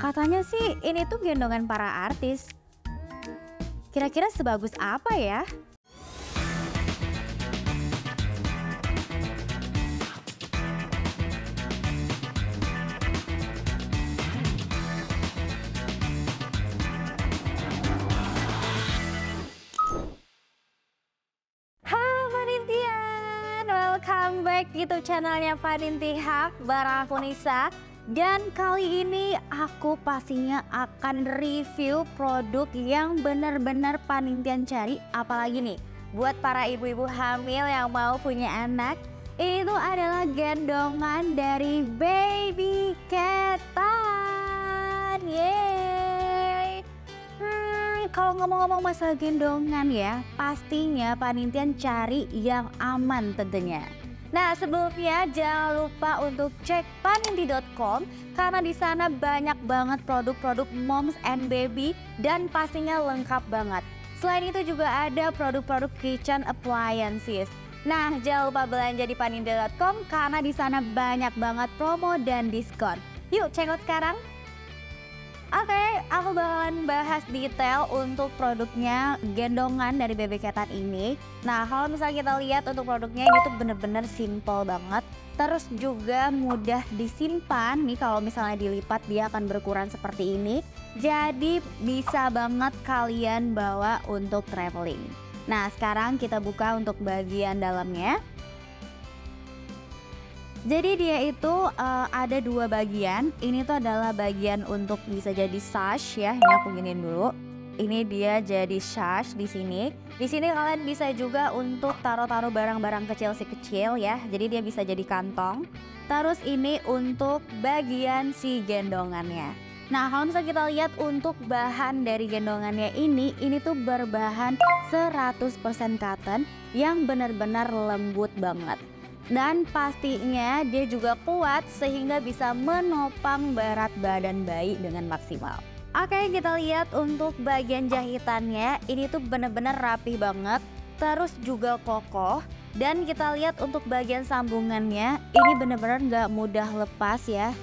Katanya sih ini tuh gendongan para artis. Kira-kira sebagus apa ya? Welcome back YouTube channelnya Fadin T.I.C.K.S bareng aku Nisa. Dan kali ini aku pastinya akan review produk yang benar-benar Panitian cari. Apalagi nih buat para ibu-ibu hamil yang mau punya anak. Ini tuh adalah gendongan dari Baby K'Tan. Yeay. Kalau ngomong-ngomong masalah gendongan ya, pastinya Panitian cari yang aman tentunya. Nah sebelumnya jangan lupa untuk cek paniti.com karena di sana banyak banget produk-produk moms and baby dan pastinya lengkap banget. Selain itu juga ada produk-produk kitchen appliances. Nah jangan lupa belanja di paniti.com karena di sana banyak banget promo dan diskon. Yuk check out sekarang. Oke, aku bakalan bahas detail untuk produknya gendongan dari Baby K'Tan ini. Nah, kalau misalnya kita lihat untuk produknya ini tuh bener-bener simple banget. Terus juga mudah disimpan. Nih kalau misalnya dilipat dia akan berukuran seperti ini. Jadi bisa banget kalian bawa untuk traveling. Nah, sekarang kita buka untuk bagian dalamnya. Jadi dia itu ada dua bagian. Ini tuh adalah bagian untuk bisa jadi sash ya. Ini aku giniin dulu. Ini dia jadi sash di sini. Di sini kalian bisa juga untuk taruh-taruh barang-barang kecil si kecil ya. Jadi dia bisa jadi kantong. Terus ini untuk bagian si gendongannya. Nah kalau misalnya kita lihat untuk bahan dari gendongannya ini tuh berbahan 100% cotton yang benar-benar lembut banget. Dan pastinya dia juga kuat sehingga bisa menopang berat badan bayi dengan maksimal. Oke, kita lihat untuk bagian jahitannya. Ini tuh bener-bener rapih banget. Terus juga kokoh. Dan kita lihat untuk bagian sambungannya. Ini bener-bener gak mudah lepas ya.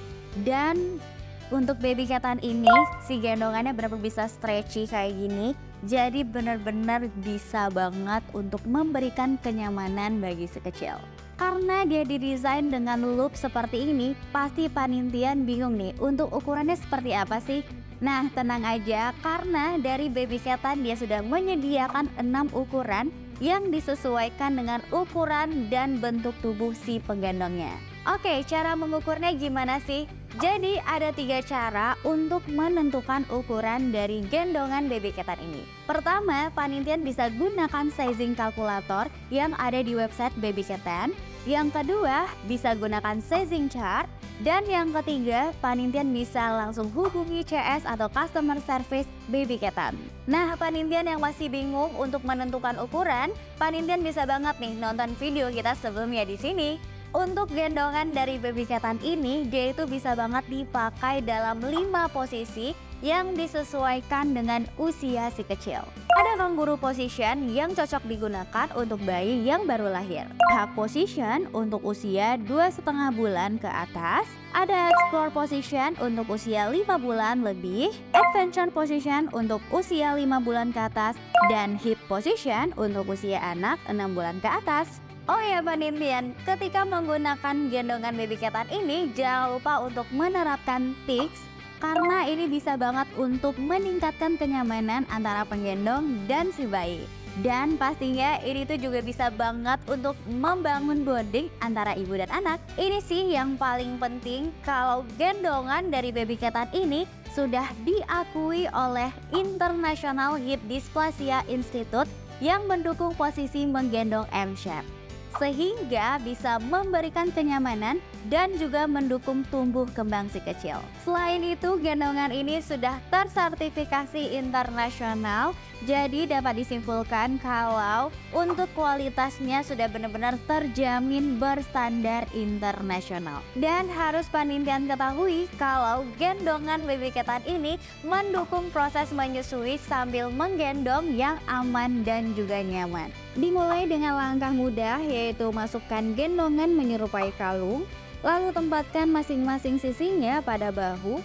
Dan untuk Baby K'Tan ini si gendongannya bener-bener bisa stretchy kayak gini. Jadi bener-bener bisa banget untuk memberikan kenyamanan bagi si kecil. Karena dia didesain dengan loop seperti ini, pasti Panitian bingung nih untuk ukurannya seperti apa sih? Nah tenang aja karena dari Baby K'Tan dia sudah menyediakan 6 ukuran yang disesuaikan dengan ukuran dan bentuk tubuh si penggendongnya. Oke, cara mengukurnya gimana sih? Jadi ada 3 cara untuk menentukan ukuran dari gendongan Baby K'Tan ini. Pertama, Panitian bisa gunakan sizing kalkulator yang ada di website Baby K'Tan. Yang kedua, bisa gunakan sizing chart. Dan yang ketiga, Panitian bisa langsung hubungi CS atau customer service Baby K'Tan. Nah, Panitian yang masih bingung untuk menentukan ukuran, Panitian bisa banget nih nonton video kita sebelumnya di sini. Untuk gendongan dari Baby K'Tan ini, dia itu bisa banget dipakai dalam 5 posisi yang disesuaikan dengan usia si kecil. Ada kangaroo position yang cocok digunakan untuk bayi yang baru lahir. Hug position untuk usia 2,5 bulan ke atas. Ada explore position untuk usia 5 bulan lebih. Adventure position untuk usia 5 bulan ke atas. Dan hip position untuk usia anak 6 bulan ke atas. Oh ya Panitian, ketika menggunakan gendongan Baby K'Tan ini jangan lupa untuk menerapkan T.I.C.K.S karena ini bisa banget untuk meningkatkan kenyamanan antara penggendong dan si bayi. Dan pastinya ini tuh juga bisa banget untuk membangun bonding antara ibu dan anak. Ini sih yang paling penting kalau gendongan dari Baby K'Tan ini sudah diakui oleh International Hip Dysplasia Institute yang mendukung posisi menggendong M-shape. Sehingga bisa memberikan kenyamanan dan juga mendukung tumbuh kembang si kecil. Selain itu, gendongan ini sudah tersertifikasi internasional. Jadi dapat disimpulkan kalau untuk kualitasnya sudah benar-benar terjamin berstandar internasional. Dan harus Panitian ketahui kalau gendongan Baby K'Tan ini mendukung proses menyusui sambil menggendong yang aman dan juga nyaman. Dimulai dengan langkah mudah yaitu masukkan gendongan menyerupai kalung, lalu tempatkan masing-masing sisinya pada bahu.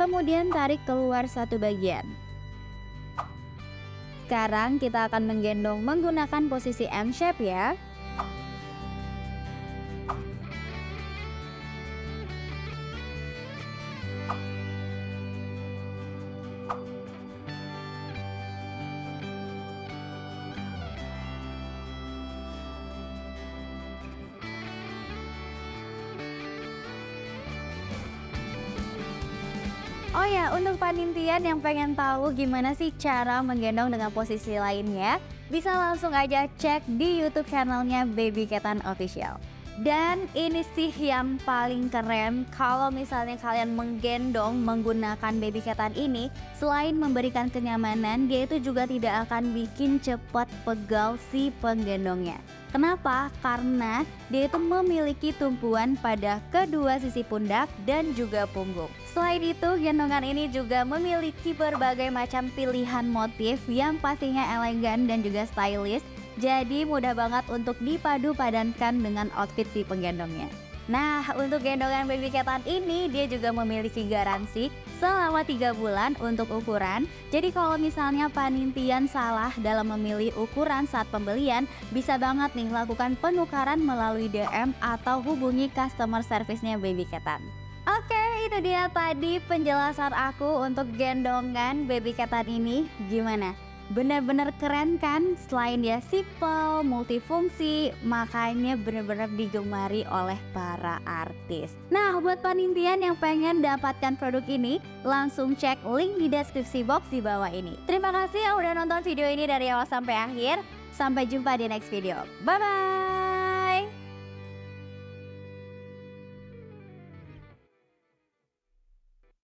kemudian tarik keluar satu bagian. Sekarang kita akan menggendong menggunakan posisi M-shape ya. Oh ya, untuk panitian yang pengen tahu gimana sih cara menggendong dengan posisi lainnya, bisa langsung aja cek di YouTube channelnya Baby K'Tan Official. Dan ini sih yang paling keren, kalau misalnya kalian menggendong menggunakan Baby K'Tan ini, selain memberikan kenyamanan, dia itu juga tidak akan bikin cepat pegal si penggendongnya. Kenapa? Karena dia itu memiliki tumpuan pada kedua sisi pundak dan juga punggung. Selain itu, gendongan ini juga memiliki berbagai macam pilihan motif yang pastinya elegan dan juga stylish. Jadi mudah banget untuk dipadu padankan dengan outfit si penggendongnya. Nah, untuk gendongan Baby K'Tan ini dia juga memiliki garansi selama 3 bulan untuk ukuran. Jadi kalau misalnya panitian salah dalam memilih ukuran saat pembelian, bisa banget nih lakukan penukaran melalui DM atau hubungi customer service-nya Baby K'Tan. Oke, itu dia tadi penjelasan aku untuk gendongan Baby K'Tan ini. Gimana? Bener-bener keren kan? Selain dia simple, multifungsi, makanya bener-bener digemari oleh para artis. Nah, buat panitian yang pengen dapatkan produk ini, langsung cek link di deskripsi box di bawah ini. Terima kasih yang udah nonton video ini dari awal sampai akhir. Sampai jumpa di next video. Bye-bye!